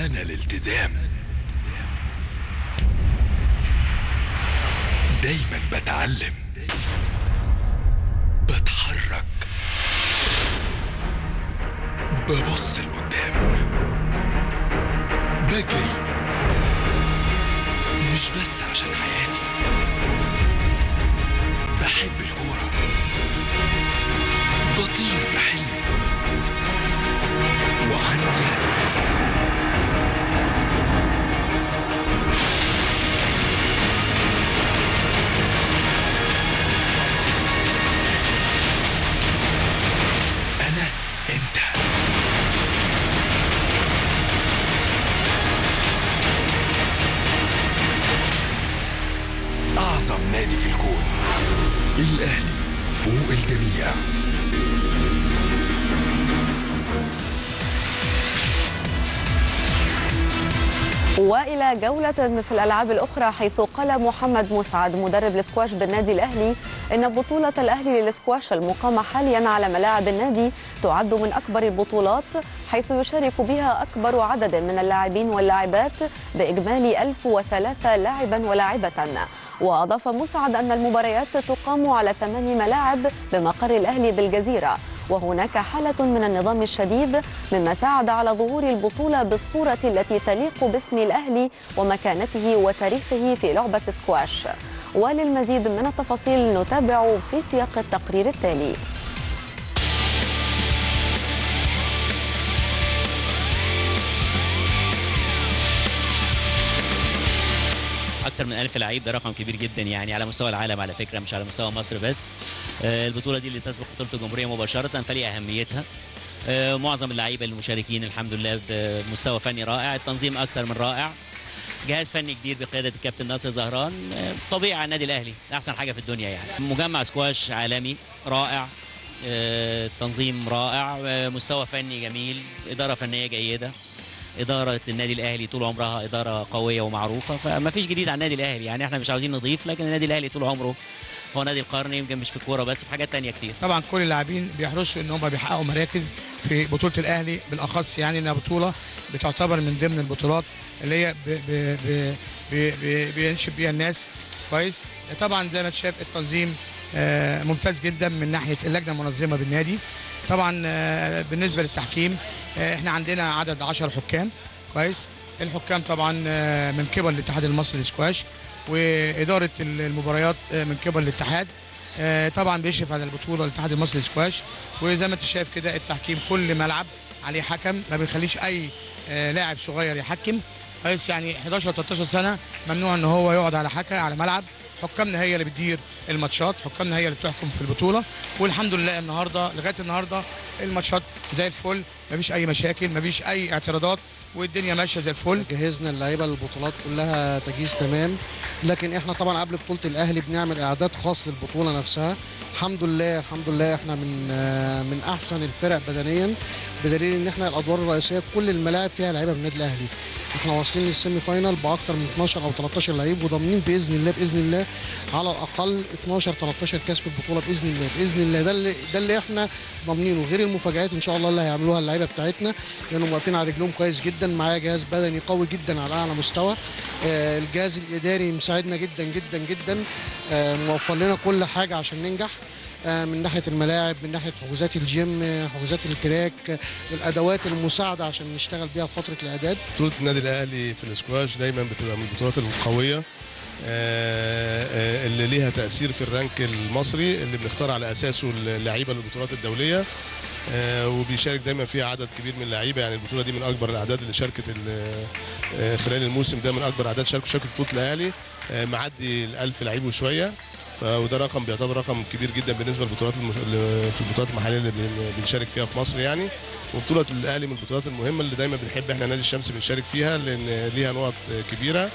أنا الالتزام. دايما بتعلم، بتحرك، ببص لقدام، بجري، مش بس عشان حياتي. بحب الكورة، بطير بحلمي، وعندي هدف. نادي في الكون، الأهلي فوق الجميع. وإلى جولة في الألعاب الأخرى، حيث قال محمد مسعد مدرب الاسكواش بالنادي الأهلي إن بطولة الأهلي للاسكواش المقامة حاليا على ملاعب النادي تعد من أكبر البطولات، حيث يشارك بها أكبر عدد من اللاعبين واللاعبات بإجمالي 1003 لاعبا ولاعبة. وأضاف مسعد أن المباريات تقام على 8 ملاعب بمقر الأهلي بالجزيرة، وهناك حالة من النظام الشديد، مما ساعد على ظهور البطولة بالصورة التي تليق باسم الأهلي ومكانته وتاريخه في لعبة سكواش. وللمزيد من التفاصيل نتابع في سياق التقرير التالي. أكثر من 1000 لعيب، ده رقم كبير جدا يعني على مستوى العالم، على فكرة مش على مستوى مصر بس. البطولة دي اللي تسبق بطولة الجمهورية مباشرة فلي أهميتها. معظم اللعيبة المشاركين الحمد لله بمستوى فني رائع، التنظيم أكثر من رائع، جهاز فني كبير بقيادة الكابتن ناصر زهران. طبيعي على النادي الأهلي أحسن حاجة في الدنيا يعني. مجمع سكواش عالمي رائع، تنظيم رائع، مستوى فني جميل، إدارة فنية جيدة. إدارة النادي الأهلي طول عمرها إدارة قوية ومعروفة، فما فيش جديد على النادي الأهلي يعني. احنا مش عاوزين نضيف، لكن النادي الأهلي طول عمره هو نادي القرن، يمكن مش في الكورة بس، في حاجات تانية كتير. طبعا كل اللاعبين بيحرصوا ان هم بيحققوا مراكز في بطولة الأهلي بالأخص، يعني انها بطولة بتعتبر من ضمن البطولات اللي هي بينشب بيها الناس كويس. طبعا زي ما تشاف التنظيم ممتاز جدا من ناحية اللجنة المنظمة بالنادي. طبعا بالنسبة للتحكيم احنا عندنا عدد 10 حكام كويس. الحكام طبعا من قبل الاتحاد المصري للسكواش، واداره المباريات من قبل الاتحاد. طبعا بيشرف على البطوله الاتحاد المصري للسكواش، وزي ما انت شايف كده التحكيم كل ملعب عليه حكم، ما بيخليش اي لاعب صغير يحكم كويس. يعني 11 13 سنه ممنوع ان هو يقعد على على ملعب. حكامنا هي اللي بتدير الماتشات، حكامنا هي اللي بتحكم في البطوله، والحمد لله النهارده لغايه النهارده الماتشات زي الفل، مفيش اي مشاكل، مفيش اي اعتراضات، والدنيا ماشيه زي الفل. جهزنا اللعيبه للبطولات كلها تجهيز تمام، لكن احنا طبعا قبل بطوله الاهلي بنعمل اعداد خاص للبطوله نفسها. الحمد لله الحمد لله احنا من احسن الفرق بدنيا، بدليل ان احنا الادوار الرئيسيه كل الملاعب فيها لعيبه من النادي الاهلي. احنا واصلين للسيمي فاينال باكثر من 12 او 13 لعيب، وضامنين باذن الله باذن الله على الاقل 12 13 كاس في البطوله باذن الله باذن الله. ده اللي احنا ضامنينه، غير المفاجات ان شاء الله اللي هيعملوها اللعيبه بتاعتنا، لانهم واقفين على رجلهم كويس جدا. معايا جهاز بدني قوي جدا على اعلى مستوى، الجهاز الاداري مساعدنا جدا جدا جدا، موفر لنا كل حاجه عشان ننجح، من ناحيه الملاعب، من ناحيه حجوزات الجيم، حجوزات الكراك، الادوات المساعده عشان نشتغل بيها في فتره الاعداد. بطوله النادي الاهلي في الاسكواش دايما بتبقى من البطولات القويه اللي ليها تاثير في الرانك المصري اللي بنختار على اساسه اللعيبه للبطولات الدوليه، وبيشارك دايما فيها عدد كبير من اللعيبه. يعني البطوله دي من اكبر الاعداد اللي شاركت خلال الموسم ده، من اكبر اعداد شاركوا في بطوله الاهلي، معدي ال1000 لعيب وشويه، وده رقم بيعتبر رقم كبير جدا بالنسبه للبطولات في البطولات المحليه اللي بنشارك فيها في مصر يعني. وبطوله الاهلي من البطولات المهمه اللي دايما بنحب احنا نادي الشمس بنشارك فيها، لان ليها نقط كبيره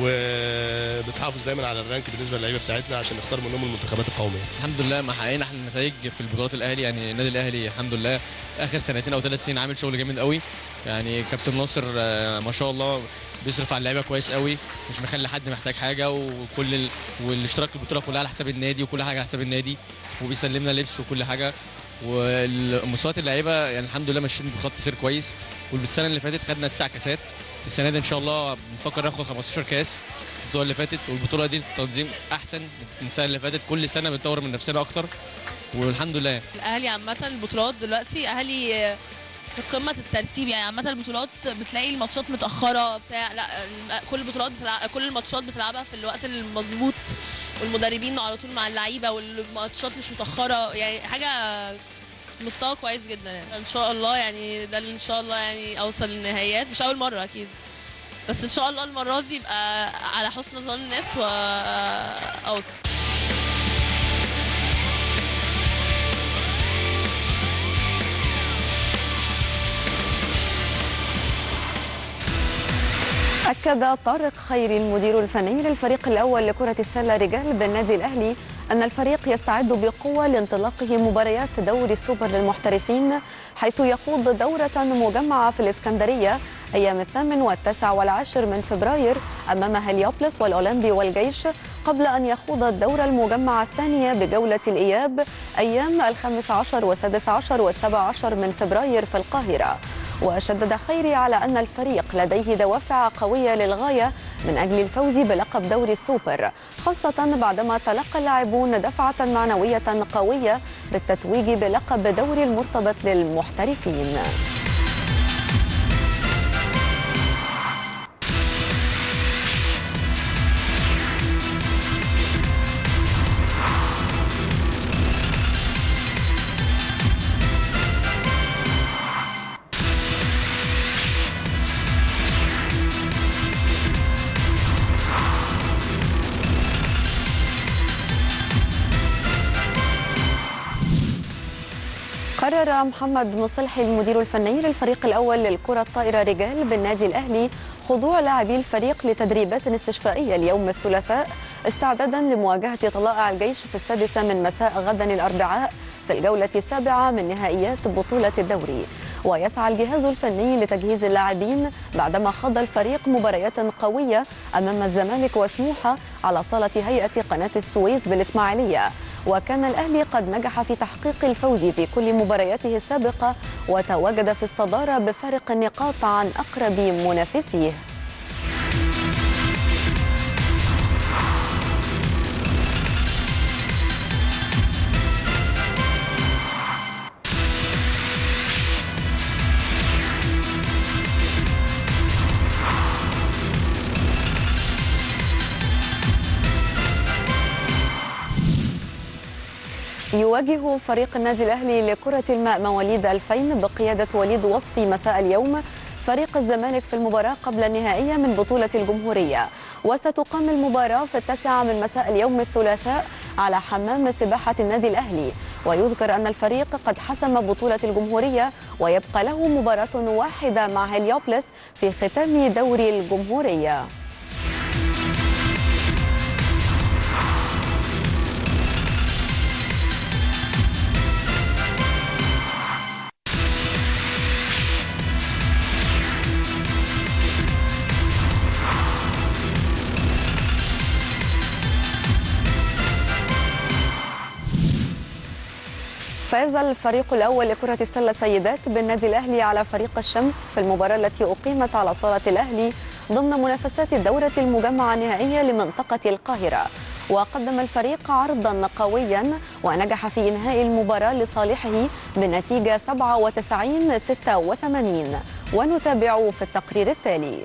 وبتحافظ دايما على الرانك بالنسبه للعيبه بتاعتنا عشان نختار منهم المنتخبات القوميه. الحمد لله ما حققنا احنا النتائج في البطولات الاهلي. يعني النادي الاهلي الحمد لله اخر سنتين او 3 سنين عامل شغل جامد قوي. يعني كابتن ناصر ما شاء الله بيصرف على اللعيبه كويس قوي، مش مخلي حد محتاج حاجه، والاشتراك في البطوله كلها على حساب النادي، وكل حاجه على حساب النادي، وبيسلمنا لبس وكل حاجه. ومستويات اللعيبه يعني الحمد لله ماشيين بخط سير كويس، والسنه اللي فاتت خدنا 9 كاسات. السنه دي ان شاء الله بنفكر ناخد 15 كاس. البطوله اللي فاتت والبطوله دي التنظيم احسن من السنه اللي فاتت. كل سنه بنطور من نفسنا اكتر والحمد لله. الاهلي عامه البطولات دلوقتي اهلي في قمه الترتيب يعني. عامه البطولات بتلاقي الماتشات متاخره بتاع، لا كل البطولات كل الماتشات بتلعبها في الوقت المظبوط، والمدربين على طول مع اللعيبه، والماتشات مش متاخره يعني. حاجه مستوى كويس جدا يعني. ان شاء الله يعني ده اللي ان شاء الله يعني اوصل للنهائيات. مش اول مره اكيد، بس ان شاء الله المره دي يبقى على حسن ظن الناس واوصل. أكد طارق خيري المدير الفني للفريق الأول لكرة السلة رجال بالنادي الأهلي أن الفريق يستعد بقوة لانطلاقه مباريات دوري السوبر للمحترفين، حيث يخوض دورة مجمعة في الإسكندرية أيام 8 و9 و10 من فبراير أمام هليوبلس والأولمبي والجيش، قبل أن يخوض الدورة المجمعة الثانية بجولة الإياب أيام 15 و16 و17 من فبراير في القاهرة. وشدد خيري على أن الفريق لديه دوافع قوية للغاية من أجل الفوز بلقب دوري السوبر، خاصة بعدما تلقى اللاعبون دفعة معنوية قوية بالتتويج بلقب دوري المرتبط للمحترفين. قرر محمد مصلحي المدير الفني للفريق الأول للكرة الطائرة رجال بالنادي الأهلي خضوع لاعبي الفريق لتدريبات استشفائية اليوم الثلاثاء استعدادا لمواجهة طلائع الجيش في 6 من مساء غدا الأربعاء في الجولة 7 من نهائيات بطولة الدوري. ويسعى الجهاز الفني لتجهيز اللاعبين بعدما خاض الفريق مباريات قوية أمام الزمالك وسموحة على صالة هيئة قناة السويس بالإسماعيلية، وكان الأهلي قد نجح في تحقيق الفوز في كل مبارياته السابقة وتواجد في الصدارة بفارق النقاط عن أقرب منافسيه. يواجه فريق النادي الأهلي لكرة الماء مواليد 2000 بقيادة وليد وصفي مساء اليوم فريق الزمالك في المباراة قبل النهائية من بطولة الجمهورية، وستقام المباراة في 9 من مساء اليوم الثلاثاء على حمام سباحة النادي الأهلي. ويذكر أن الفريق قد حسم بطولة الجمهورية ويبقى له مباراة واحدة مع هليوبلس في ختام دوري الجمهورية. فاز الفريق الأول لكرة السلة سيدات بالنادي الأهلي على فريق الشمس في المباراة التي أقيمت على صالة الأهلي ضمن منافسات الدورة المجمعة النهائية لمنطقة القاهرة. وقدم الفريق عرضا قويا ونجح في إنهاء المباراة لصالحه بنتيجة 97-86. ونتابع في التقرير التالي.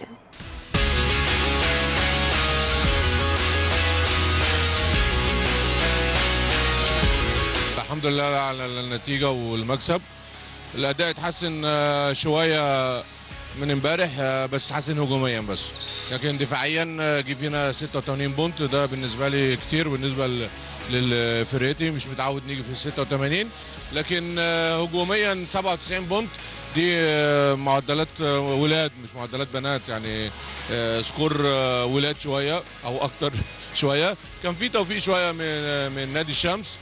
الحمد لله على النتيجة والمكسب. الأداء اتحسن شوية من امبارح، بس اتحسن هجوميا بس، لكن دفاعيا جه فينا 86 بونت. ده بالنسبة لي كتير، بالنسبة لفرقتي مش متعود نيجي في 86، لكن هجوميا 97 بونت دي معدلات ولاد مش معدلات بنات يعني. سكور ولاد شوية أو أكتر شوية، كان في توفيق شوية من نادي الشمس،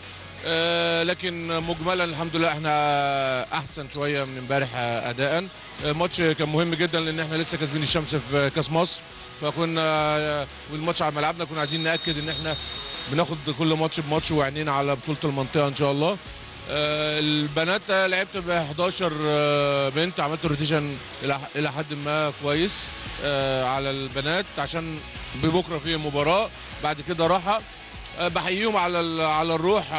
لكن مجملا الحمد لله احنا احسن شويه من امبارح اداء. الماتش كان مهم جدا لان احنا لسه كاسبين الشمس في كاس مصر، فكنا والماتش على ملعبنا كنا عايزين ناكد ان احنا بناخد كل ماتش بماتش وعينينا على بطوله المنطقه ان شاء الله. البنات لعبت ب 11 بنت، عملت روتيشن الى حد ما كويس على البنات عشان ببكره في مباراه بعد كده راحه. بحييهم على الروح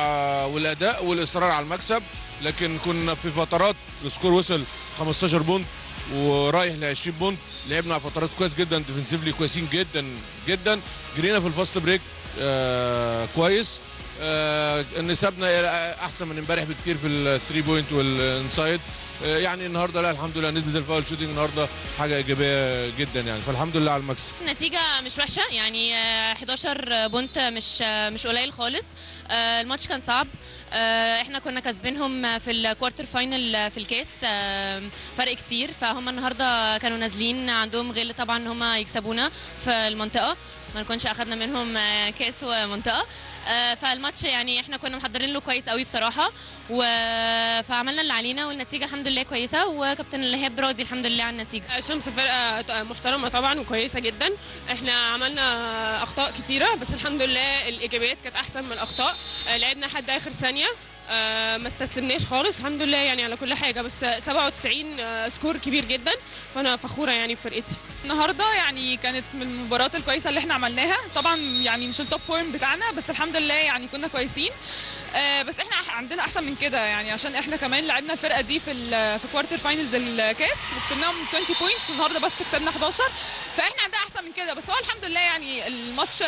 والاداء والاصرار على المكسب، لكن كنا في فترات السكور وصل 15 بونت ورايح ل 20 بونت، لعبنا على فترات كويس جدا ديفنسيفلي، كويسين جدا جدا. جرينا في الفاست بريك كويس، نسبنا احسن من امبارح بكتير في الثري بوينت والانسايد. يعني النهارده لا الحمد لله نسبه الفاول شوتنج النهارده حاجه ايجابيه جدا يعني، فالحمد لله على المكسب. نتيجه مش وحشه يعني 11 بونت مش قليل خالص. الماتش كان صعب، احنا كنا كسبينهم في الكوارتر فاينل في الكاس فرق كتير، فهم النهارده كانوا نازلين عندهم غل طبعا ان هم يكسبونا في المنطقه، ما نكونش اخذنا منهم كاس ومنطقه. فالماتش يعني احنا كنا محضرين له كويس قوي بصراحه، فعملنا اللي علينا والنتيجه الحمد لله كويسه، وكابتن الهاب راضي الحمد لله على النتيجه. شمس فرقه محترمه طبعا وكويسه جدا، احنا عملنا اخطاء كتيره بس الحمد لله الايجابيات كانت احسن من الاخطاء. لعبنا لحد اخر ثانيه، ما استسلمناش خالص الحمد لله يعني على كل حاجه، بس 97 سكور كبير جدا، فانا فخوره يعني بفرقتي النهارده. يعني كانت من المباريات الكويسه اللي احنا عملناها، طبعا يعني مش التوب فورم بتاعنا بس الحمد لله يعني كنا كويسين، بس احنا عندنا احسن من كده يعني، عشان احنا كمان لعبنا الفرقه دي في كوارتر فاينلز الكاس وكسبناهم 20 بوينتس، والنهارده بس كسبنا 11، فاحنا عندنا احسن من كده. بس هو الحمد لله يعني الماتش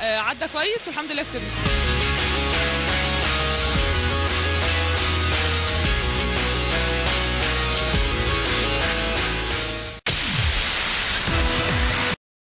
عدى كويس والحمد لله كسبنا.